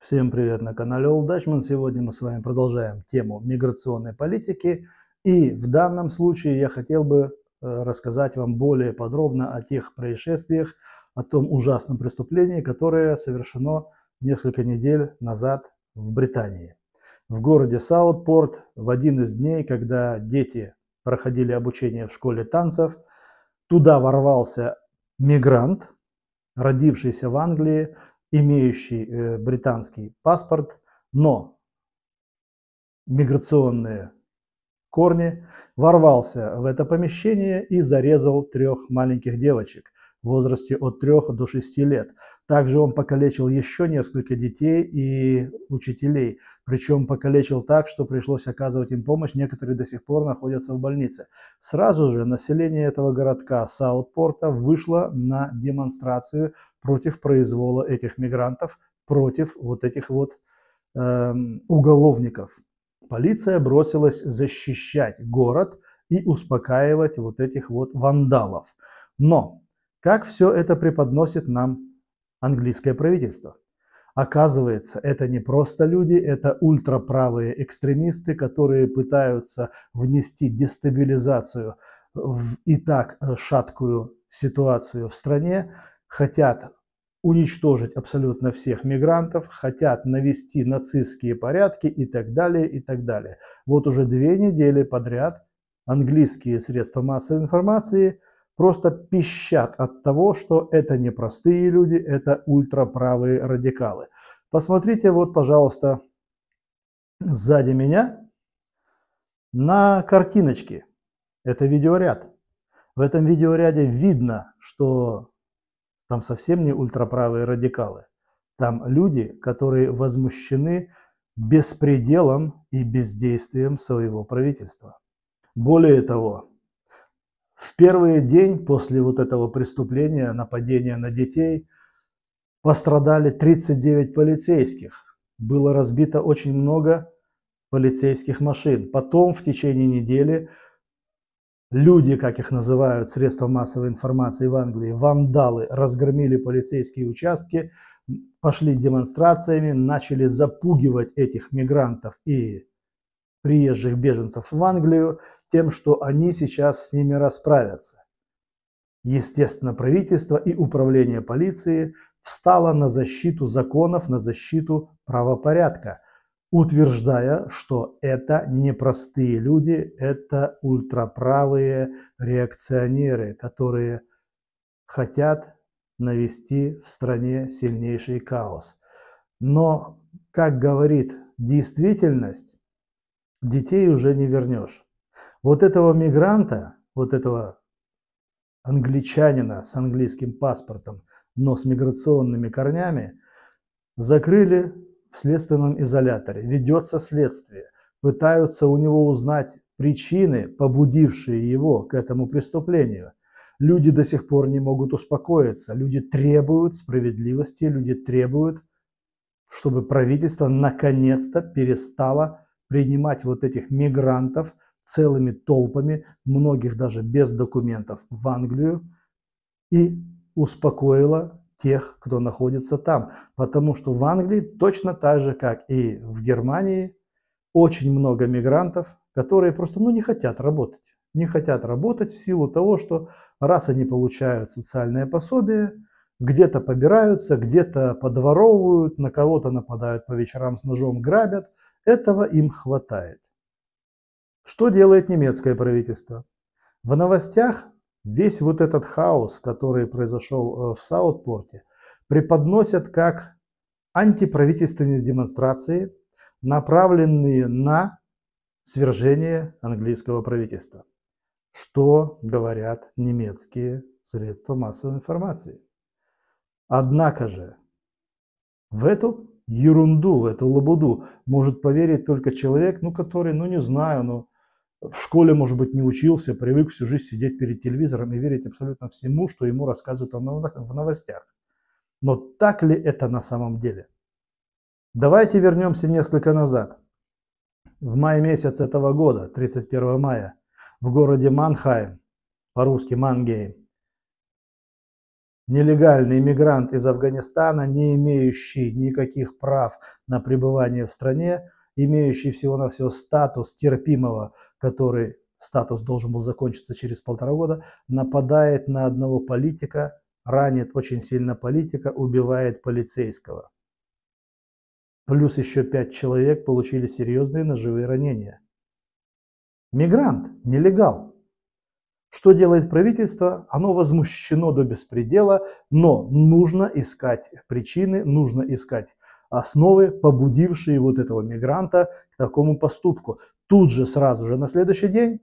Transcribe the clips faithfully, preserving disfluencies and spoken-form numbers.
Всем привет на канале All Dutchman. Сегодня мы с вами продолжаем тему миграционной политики. И в данном случае я хотел бы рассказать вам более подробно о тех происшествиях, о том ужасном преступлении, которое совершено несколько недель назад в Британии. В городе Саутпорт в один из дней, когда дети проходили обучение в школе танцев, туда ворвался мигрант, родившийся в Англии, имеющий британский паспорт, но миграционные корни, ворвался в это помещение и зарезал трех маленьких девочек в возрасте от трех до шести лет. Также он покалечил еще несколько детей и учителей, причем покалечил так, что пришлось оказывать им помощь, некоторые до сих пор находятся в больнице. Сразу же население этого городка Саутпорта вышло на демонстрацию против произвола этих мигрантов, против вот этих вот э, уголовников. Полиция бросилась защищать город и успокаивать вот этих вот вандалов. Но как все это преподносит нам английское правительство? Оказывается, это не просто люди, это ультраправые экстремисты, которые пытаются внести дестабилизацию в и так шаткую ситуацию в стране, хотят уничтожить абсолютно всех мигрантов, хотят навести нацистские порядки и так далее, и так далее. Вот уже две недели подряд английские средства массовой информации просто пищат от того, что это не простые люди, это ультраправые радикалы. Посмотрите вот, пожалуйста, сзади меня на картиночке. Это видеоряд. В этом видеоряде видно, что там совсем не ультраправые радикалы. Там люди, которые возмущены беспределом и бездействием своего правительства. Более того, в первый день после вот этого преступления, нападения на детей, пострадали тридцать девять полицейских. Было разбито очень много полицейских машин. Потом в течение недели люди, как их называют, средства массовой информации в Англии, вандалы, разгромили полицейские участки, пошли демонстрациями, начали запугивать этих мигрантов и приезжих беженцев в Англию тем, что они сейчас с ними расправятся. Естественно, правительство и управление полиции встало на защиту законов, на защиту правопорядка, утверждая, что это непростые люди, это ультраправые реакционеры, которые хотят навести в стране сильнейший хаос. Но, как говорит действительность, детей уже не вернешь. Вот этого мигранта, вот этого англичанина с английским паспортом, но с миграционными корнями, закрыли в следственном изоляторе, ведется следствие, пытаются у него узнать причины, побудившие его к этому преступлению. Люди до сих пор не могут успокоиться, люди требуют справедливости, люди требуют, чтобы правительство наконец-то перестало принимать вот этих мигрантов целыми толпами, многих даже без документов, в Англию и успокоило тех, кто находится там. Потому что в Англии, точно так же, как и в Германии, очень много мигрантов, которые просто ну, не хотят работать. Не хотят работать в силу того, что раз они получают социальное пособие, где-то побираются, где-то подворовывают, на кого-то нападают по вечерам с ножом, грабят. Этого им хватает. Что делает немецкое правительство? В новостях весь вот этот хаос, который произошел в Саутпорте, преподносят как антиправительственные демонстрации, направленные на свержение английского правительства. Что говорят немецкие средства массовой информации? Однако же в эту ерунду, в эту лабуду может поверить только человек, ну который, ну не знаю, ну в школе, может быть, не учился, привык всю жизнь сидеть перед телевизором и верить абсолютно всему, что ему рассказывают в новостях. Но так ли это на самом деле? Давайте вернемся несколько назад. В мае месяц этого года, тридцать первого мая, в городе Манхайм, по-русски Мангейм. Нелегальный мигрант из Афганистана, не имеющий никаких прав на пребывание в стране, имеющий всего-навсего статус терпимого, который статус должен был закончиться через полтора года, нападает на одного политика, ранит очень сильно политика, убивает полицейского. Плюс еще пять человек получили серьезные ножевые ранения. Мигрант, нелегал. Что делает правительство? Оно возмущено до беспредела, но нужно искать причины, нужно искать основы, побудившие вот этого мигранта к такому поступку. Тут же, сразу же, на следующий день,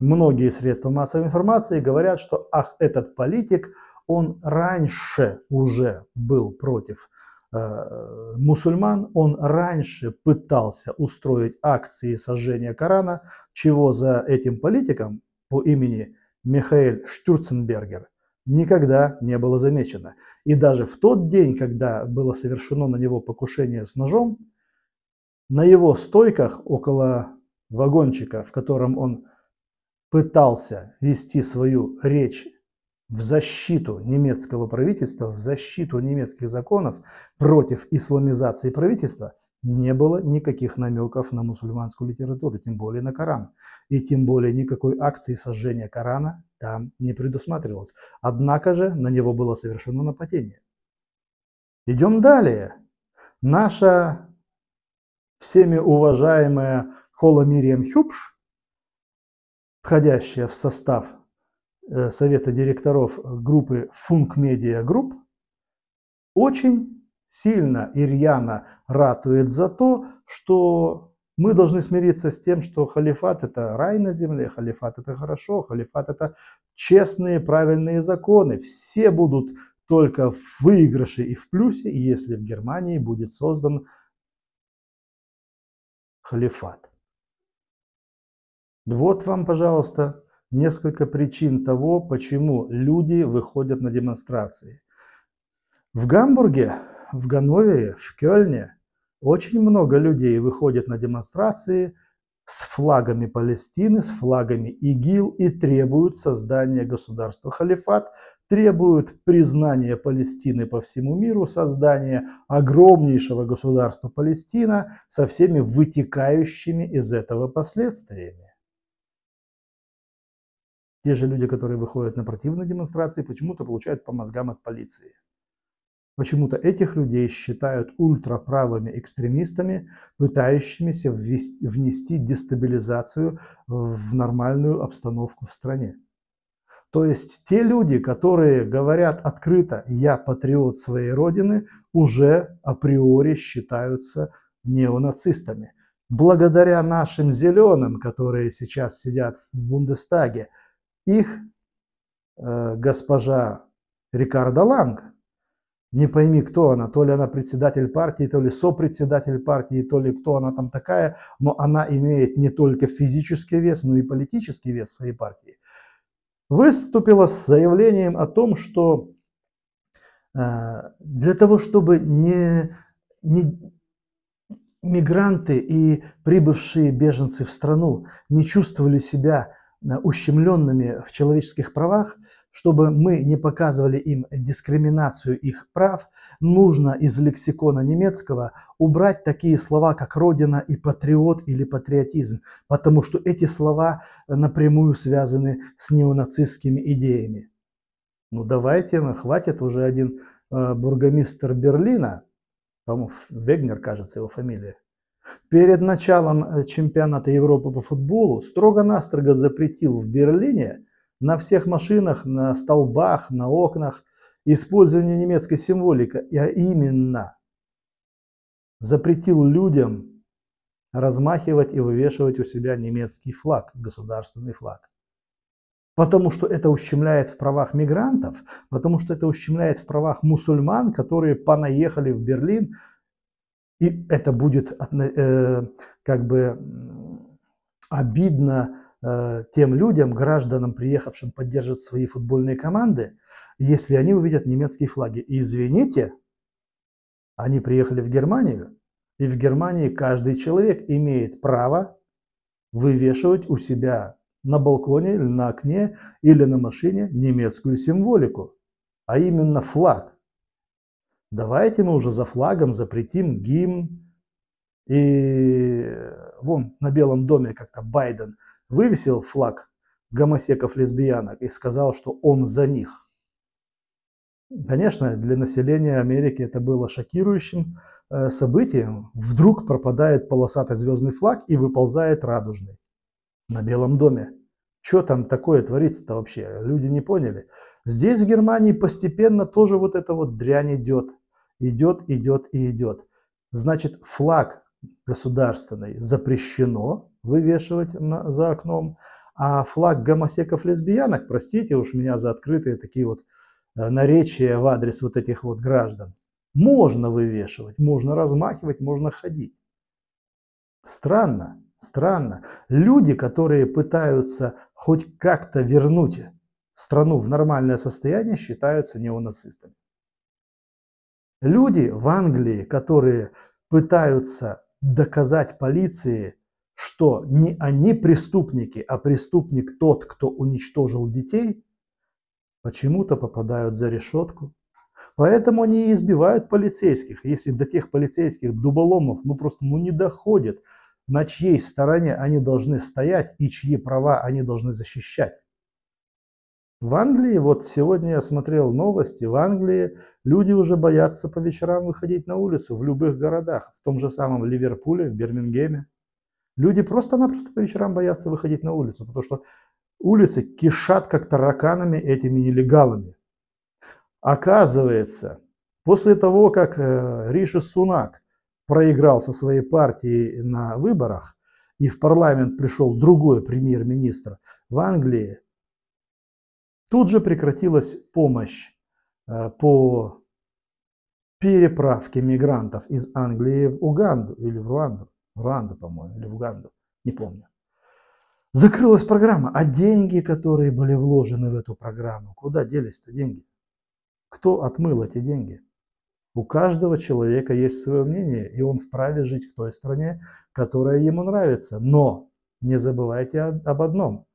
многие средства массовой информации говорят, что ах, этот политик, он раньше уже был против э, мусульман, он раньше пытался устроить акции сожжения Корана, чего за этим политиком по имени Михаэль Штюрценбергер никогда не было замечено. И даже в тот день, когда было совершено на него покушение с ножом, на его стойках около вагончика, в котором он пытался вести свою речь в защиту немецкого правительства, в защиту немецких законов против исламизации правительства, не было никаких намеков на мусульманскую литературу, тем более на Коран. И тем более никакой акции сожжения Корана там не предусматривалось. Однако же на него было совершено нападение. Идем далее. Наша всеми уважаемая Хола Мирьям Хюбш, входящая в состав совета директоров группы Funk Media Group, очень сильно и рьяно ратует за то, что мы должны смириться с тем, что халифат – это рай на земле, халифат – это хорошо, халифат – это честные, правильные законы. Все будут только в выигрыше и в плюсе, если в Германии будет создан халифат. Вот вам, пожалуйста, несколько причин того, почему люди выходят на демонстрации. В Гамбурге, в Ганновере, в Кёльне очень много людей выходит на демонстрации с флагами Палестины, с флагами ИГИЛ и требуют создания государства халифат, требуют признания Палестины по всему миру, создания огромнейшего государства Палестина со всеми вытекающими из этого последствиями. Те же люди, которые выходят на противные демонстрации, почему-то получают по мозгам от полиции. Почему-то этих людей считают ультраправыми экстремистами, пытающимися ввести, внести дестабилизацию в нормальную обстановку в стране. То есть те люди, которые говорят открыто «я патриот своей родины», уже априори считаются неонацистами. Благодаря нашим зеленым, которые сейчас сидят в Бундестаге, их э, госпожа Рикарда Ланг, не пойми, кто она, то ли она председатель партии, то ли сопредседатель партии, то ли кто она там такая, но она имеет не только физический вес, но и политический вес своей партии. Выступила с заявлением о том, что для того, чтобы не, не мигранты и прибывшие беженцы в страну не чувствовали себя ущемленными в человеческих правах, чтобы мы не показывали им дискриминацию их прав, нужно из лексикона немецкого убрать такие слова, как «родина» и «патриот» или «патриотизм», потому что эти слова напрямую связаны с неонацистскими идеями. Ну давайте, ну, хватит уже. Один э, бургомистр Берлина, по-моему, Вегнер, кажется, его фамилия, перед началом чемпионата Европы по футболу строго-настрого запретил в Берлине на всех машинах, на столбах, на окнах использование немецкой символики, а именно запретил людям размахивать и вывешивать у себя немецкий флаг, государственный флаг. Потому что это ущемляет в правах мигрантов, потому что это ущемляет в правах мусульман, которые понаехали в Берлин. И это будет э, как бы обидно э, тем людям, гражданам, приехавшим поддерживать свои футбольные команды, если они увидят немецкие флаги. И извините, они приехали в Германию, и в Германии каждый человек имеет право вывешивать у себя на балконе или на окне или на машине немецкую символику, а именно флаг. Давайте мы уже за флагом запретим гимн. И вон на Белом доме как-то Байден вывесил флаг гомосеков, лесбиянок и сказал, что он за них. Конечно, для населения Америки это было шокирующим событием. Вдруг пропадает полосатый звездный флаг и выползает радужный на Белом доме. Что там такое творится-то вообще? Люди не поняли. Здесь, в Германии, постепенно тоже вот эта вот дрянь идет. Идет, идет и идет. Значит, флаг государственный запрещено вывешивать на, за окном, а флаг гомосеков-лесбиянок, простите уж меня за открытые такие вот наречия в адрес вот этих вот граждан, можно вывешивать, можно размахивать, можно ходить. Странно, странно. Люди, которые пытаются хоть как-то вернуть страну в нормальное состояние, считаются неонацистами. Люди в Англии, которые пытаются доказать полиции, что не они преступники, а преступник тот, кто уничтожил детей, почему-то попадают за решетку. Поэтому они и избивают полицейских. Если до тех полицейских дуболомов ну просто ну, не доходит, на чьей стороне они должны стоять и чьи права они должны защищать. В Англии, вот сегодня я смотрел новости, в Англии люди уже боятся по вечерам выходить на улицу в любых городах, в том же самом Ливерпуле, в Бирмингеме. Люди просто-напросто по вечерам боятся выходить на улицу, потому что улицы кишат как тараканами этими нелегалами. Оказывается, после того, как Риши Сунак проиграл со своей партией на выборах, и в парламент пришел другой премьер-министр в Англии, тут же прекратилась помощь по переправке мигрантов из Англии в Уганду или в Руанду. В Руанду, по-моему, или в Уганду, не помню. Закрылась программа, а деньги, которые были вложены в эту программу, куда делись-то деньги? Кто отмыл эти деньги? У каждого человека есть свое мнение, и он вправе жить в той стране, которая ему нравится. Но не забывайте об одном.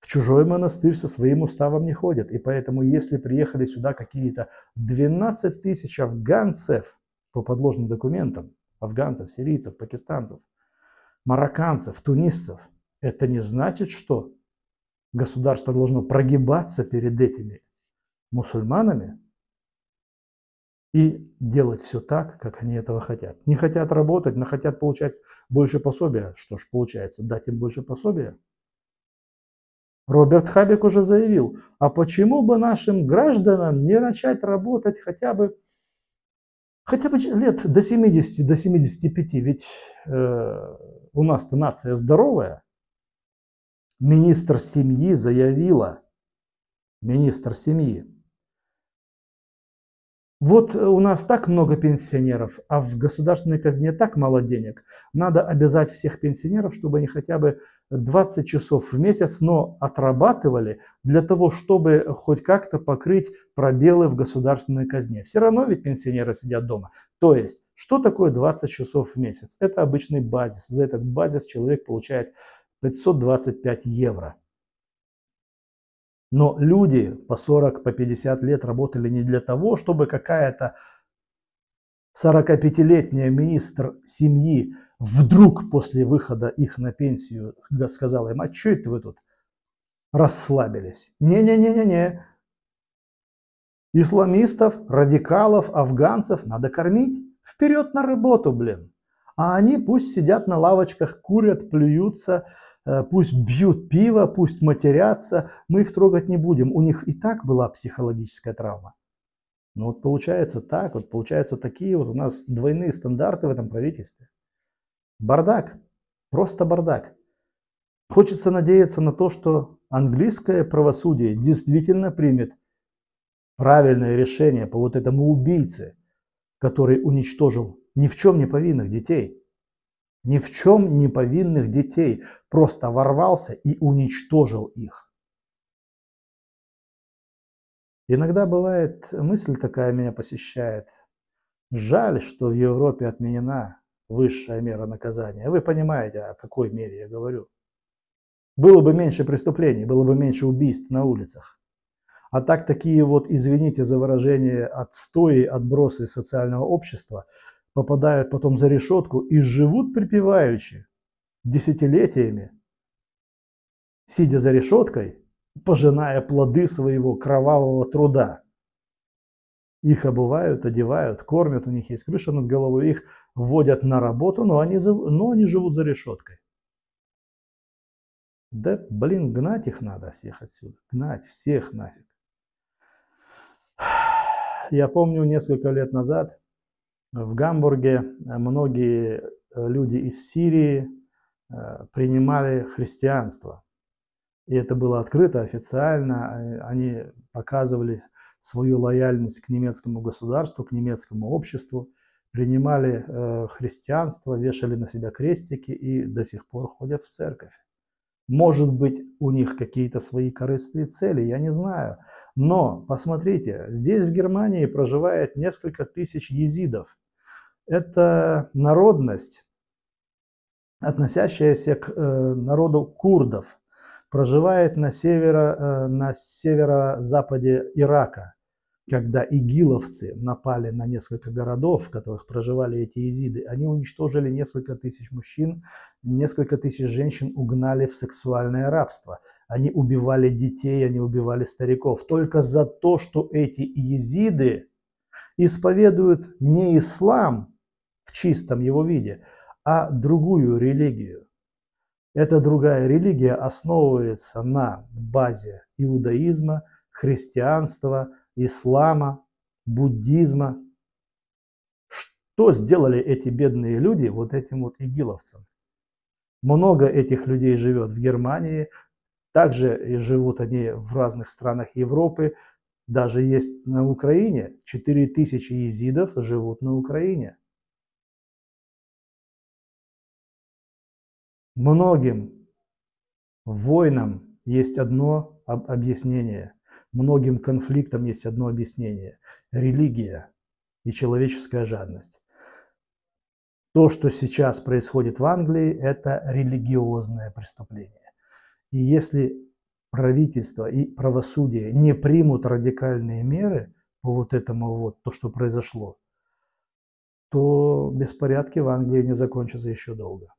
В чужой монастырь со своим уставом не ходят, и поэтому если приехали сюда какие-то двенадцать тысяч афганцев по подложным документам, афганцев, сирийцев, пакистанцев, марокканцев, тунисцев, это не значит, что государство должно прогибаться перед этими мусульманами и делать все так, как они этого хотят. Не хотят работать, но хотят получать больше пособия. Что ж, получается, дать им больше пособия? Роберт Хабик уже заявил, а почему бы нашим гражданам не начать работать хотя бы, хотя бы лет до семидесяти, до семидесяти пяти, ведь э, у нас-то нация здоровая. Министр семьи заявила, министр семьи, вот у нас так много пенсионеров, а в государственной казне так мало денег. Надо обязать всех пенсионеров, чтобы они хотя бы двадцать часов в месяц, но отрабатывали для того, чтобы хоть как-то покрыть пробелы в государственной казне. Все равно ведь пенсионеры сидят дома. То есть, что такое двадцать часов в месяц? Это обычный базис. За этот базис человек получает пятьсот двадцать пять евро. Но люди по сорок, по пятьдесят лет работали не для того, чтобы какая-то сорокапятилетняя министр семьи вдруг после выхода их на пенсию сказала им, а что это вы тут расслабились? Не-не-не-не-не. Исламистов, радикалов, афганцев надо кормить. Вперед на работу, блин. А они пусть сидят на лавочках, курят, плюются, пусть бьют пиво, пусть матерятся. Мы их трогать не будем. У них и так была психологическая травма. Ну вот получается так, вот получаются такие вот у нас двойные стандарты в этом правительстве. Бардак. Просто бардак. Хочется надеяться на то, что английское правосудие действительно примет правильное решение по вот этому убийце, который уничтожил ни в чем не повинных детей. Ни в чем не повинных детей. Просто ворвался и уничтожил их. Иногда бывает, мысль такая меня посещает. Жаль, что в Европе отменена высшая мера наказания. Вы понимаете, о какой мере я говорю. Было бы меньше преступлений, было бы меньше убийств на улицах. А так такие вот, извините за выражение, отстои, отбросы социального общества попадают потом за решетку и живут припеваючи десятилетиями, сидя за решеткой, пожиная плоды своего кровавого труда. Их обувают, одевают, кормят, у них есть крыша над головой, их вводят на работу, но они, но они живут за решеткой. Да, блин, гнать их надо всех отсюда, гнать всех нафиг. Я помню, несколько лет назад в Гамбурге многие люди из Сирии принимали христианство. И это было открыто, официально, они показывали свою лояльность к немецкому государству, к немецкому обществу, принимали э, христианство, вешали на себя крестики и до сих пор ходят в церковь. Может быть, у них какие-то свои корыстные цели, я не знаю. Но, посмотрите, здесь в Германии проживает несколько тысяч езидов. Это народность, относящаяся к э, народу курдов. Проживает на, северо, на северо-западе Ирака, когда игиловцы напали на несколько городов, в которых проживали эти езиды. Они уничтожили несколько тысяч мужчин, несколько тысяч женщин угнали в сексуальное рабство. Они убивали детей, они убивали стариков. Только за то, что эти езиды исповедуют не ислам в чистом его виде, а другую религию. Эта другая религия основывается на базе иудаизма, христианства, ислама, буддизма. Что сделали эти бедные люди вот этим вот игиловцам? Много этих людей живет в Германии, также и живут они в разных странах Европы, даже есть на Украине. четыре тысячи езидов живут на Украине. Многим войнам есть одно объяснение, многим конфликтам есть одно объяснение – религия и человеческая жадность. То, что сейчас происходит в Англии, это религиозное преступление. И если правительство и правосудие не примут радикальные меры по вот этому вот, то, что произошло, то беспорядки в Англии не закончатся еще долго.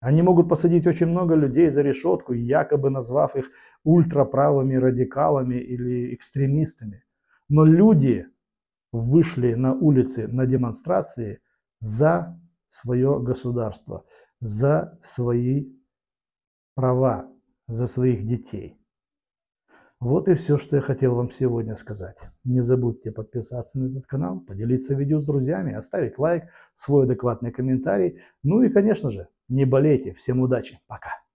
Они могут посадить очень много людей за решетку, якобы назвав их ультраправыми радикалами или экстремистами. Но люди вышли на улицы, на демонстрации за свое государство, за свои права, за своих детей. Вот и все, что я хотел вам сегодня сказать. Не забудьте подписаться на этот канал, поделиться видео с друзьями, оставить лайк, свой адекватный комментарий. Ну и, конечно же, не болейте. Всем удачи. Пока.